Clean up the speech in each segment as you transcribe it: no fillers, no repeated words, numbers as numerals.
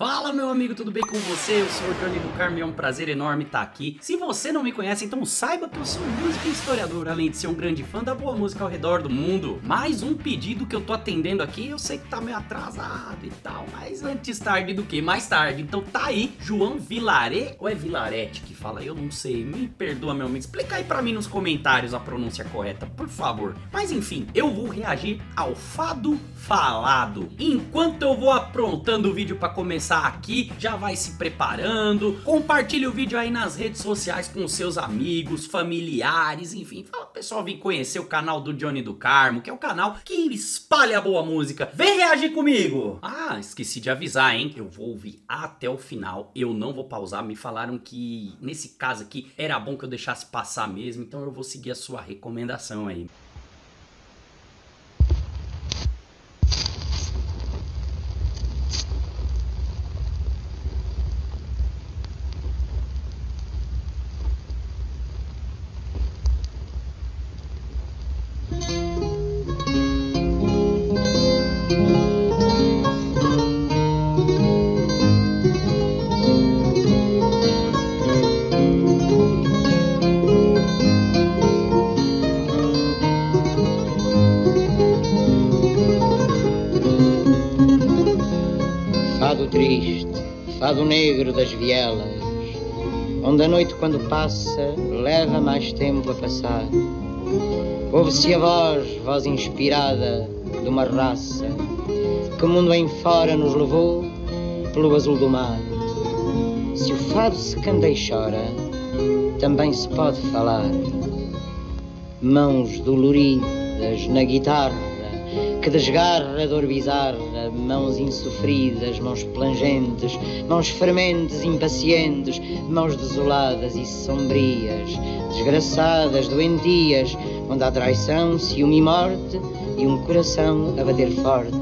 Fala meu amigo, tudo bem com você? Eu sou o Johnny do Carmo e é um prazer enorme estar aqui. Se você não me conhece, então saiba que eu sou músico e historiador, além de ser um grande fã da boa música ao redor do mundo. Mais um pedido que eu tô atendendo aqui, eu sei que tá meio atrasado e tal, mas antes tarde do que mais tarde. Então tá aí, João Villaret, ou é Villaret que fala? Eu não sei, me perdoa meu amigo, explica aí pra mim nos comentários a pronúncia correta, por favor. Mas enfim, eu vou reagir ao Fado Falado. Enquanto eu vou aprontando o vídeo pra começar aqui, já vai se preparando, compartilha o vídeo aí nas redes sociais com seus amigos, familiares, enfim, fala pro pessoal vir conhecer o canal do Johnny do Carmo, que é o canal que espalha a boa música. Vem reagir comigo! Ah, esqueci de avisar, hein? Eu vou ouvir até o final, eu não vou pausar, me falaram que nesse caso aqui era bom que eu deixasse passar mesmo, então eu vou seguir a sua recomendação aí. Fado triste, fado negro das vielas, onde a noite quando passa leva mais tempo a passar. Ouve-se a voz, voz inspirada de uma raça que o mundo em fora nos levou pelo azul do mar. Se o fado se canta e chora, também se pode falar. Mãos doloridas na guitarra que desgarra a dor bizarra, mãos insofridas, mãos plangentes, mãos fermentes, impacientes, mãos desoladas e sombrias, desgraçadas, doentias, onde há traição, ciúme e morte, e um coração a bater forte.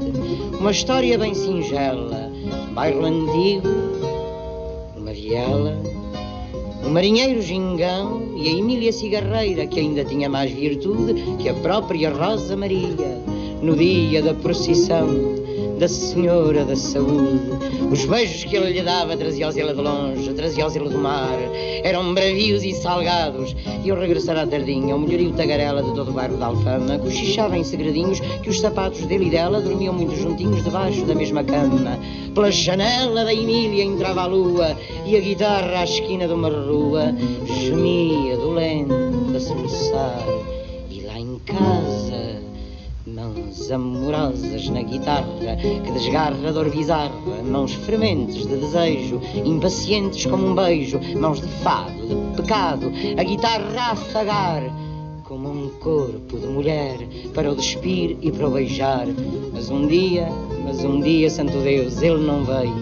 Uma história bem singela, um bairro antigo, uma viela, um marinheiro gingão e a Emília Cigarreira, que ainda tinha mais virtude que a própria Rosa Maria. No dia da procissão da Senhora da Saúde, os beijos que ele lhe dava trazia-os-lhe de longe, trazia-os-lhe do mar, eram bravios e salgados. E ao regressar à tardinha, o melhorio tagarela de todo o bairro da Alfama cochichava em segredinhos que os sapatos dele e dela dormiam muito juntinhos debaixo da mesma cama. Pela janela da Emília entrava a lua e a guitarra à esquina de uma rua gemia dolente a soluçar. E lá em casa, mãos amorosas na guitarra que desgarra a dor bizarra, mãos fermentes de desejo, impacientes como um beijo, mãos de fado, de pecado, a guitarra a afagar como um corpo de mulher para o despir e para o beijar. Mas um dia, santo Deus, ele não veio.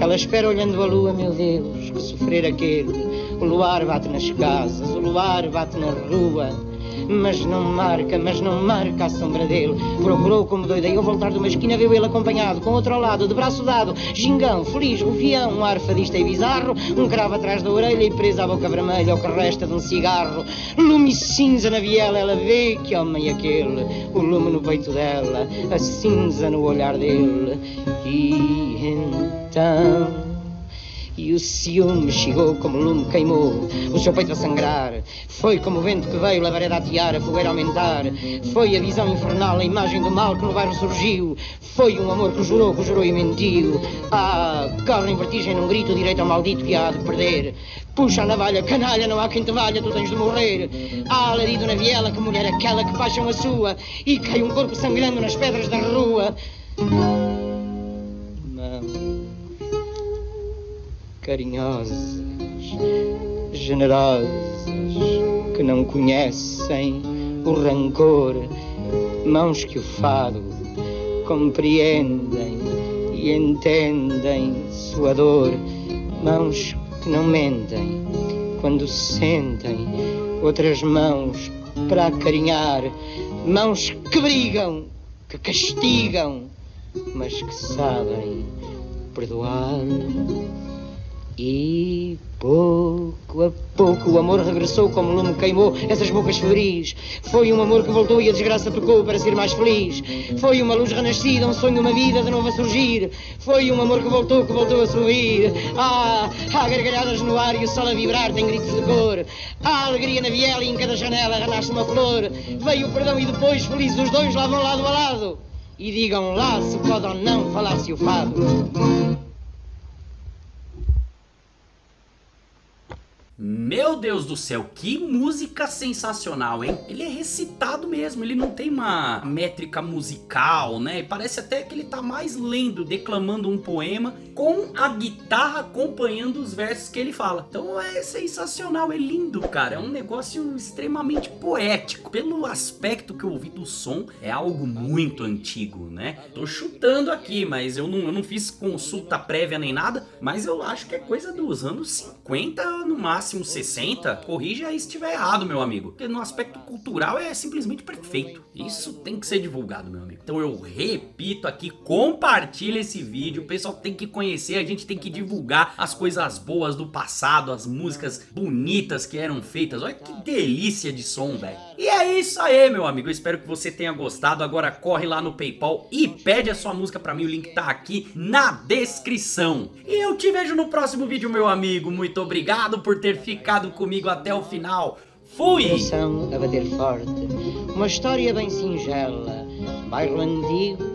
Ela espera olhando a lua, meu Deus, que sofrer aquele. O luar bate nas casas, o luar bate na rua, mas não marca a sombra dele. Procurou como doida e ao voltar de uma esquina viu ele acompanhado, com outro ao lado, de braço dado, gingão, feliz, rufião, um ar fadista e bizarro, um cravo atrás da orelha e presa à boca vermelha, o que resta de um cigarro. Lume cinza na viela, ela vê que homem é aquele, o lume no peito dela, a cinza no olhar dele. E então... e o ciúme chegou como o lume queimou, o seu peito a sangrar. Foi como o vento que veio, a labareda atear, a fogueira aumentar. Foi a visão infernal, a imagem do mal que no bairro surgiu. Foi um amor que jurou e mentiu. Ah, corre em vertigem num grito, direito ao maldito que há de perder. Puxa a navalha, canalha, não há quem te valha, tu tens de morrer. Ah, alarido na viela, que mulher aquela, que paixão a sua. E cai um corpo sangrando nas pedras da rua. Carinhosas, generosas, que não conhecem o rancor, mãos que o fado compreendem e entendem sua dor, mãos que não mentem quando sentem outras mãos para acarinhar, mãos que brigam, que castigam, mas que sabem perdoar. E pouco a pouco o amor regressou como o lume queimou essas bocas febris. Foi um amor que voltou e a desgraça pecou para ser mais feliz. Foi uma luz renascida, um sonho, uma vida de novo a surgir. Foi um amor que voltou a sorrir. Ah, há gargalhadas no ar e o sol a vibrar tem gritos de cor. Há alegria na viela e em cada janela renasce uma flor. Veio o perdão e depois, felizes os dois, lá vão lado a lado. E digam lá se pode ou não falar-se o fado. Meu Deus do céu, que música sensacional, hein? Ele é recitado mesmo, ele não tem uma métrica musical, né? Parece até que ele tá mais lendo, declamando um poema, com a guitarra acompanhando os versos que ele fala. Então é sensacional, é lindo, cara. É um negócio extremamente poético. Pelo aspecto que eu ouvi do som, é algo muito antigo, né? Tô chutando aqui, mas eu não fiz consulta prévia nem nada, mas eu acho que é coisa dos anos 50, no máximo. 60, corrija aí se estiver errado, meu amigo. Porque no aspecto cultural é simplesmente perfeito. Isso tem que ser divulgado, meu amigo. Então eu repito aqui, compartilha esse vídeo. O pessoal tem que conhecer, a gente tem que divulgar as coisas boas do passado, as músicas bonitas que eram feitas. Olha que delícia de som, velho. E é isso aí, meu amigo. Eu espero que você tenha gostado. Agora corre lá no PayPal e pede a sua música pra mim. O link tá aqui na descrição. E eu te vejo no próximo vídeo, meu amigo. Muito obrigado por ter ficado comigo até o final. Fui! Coração a bater forte, uma história bem singela, bairro antigo,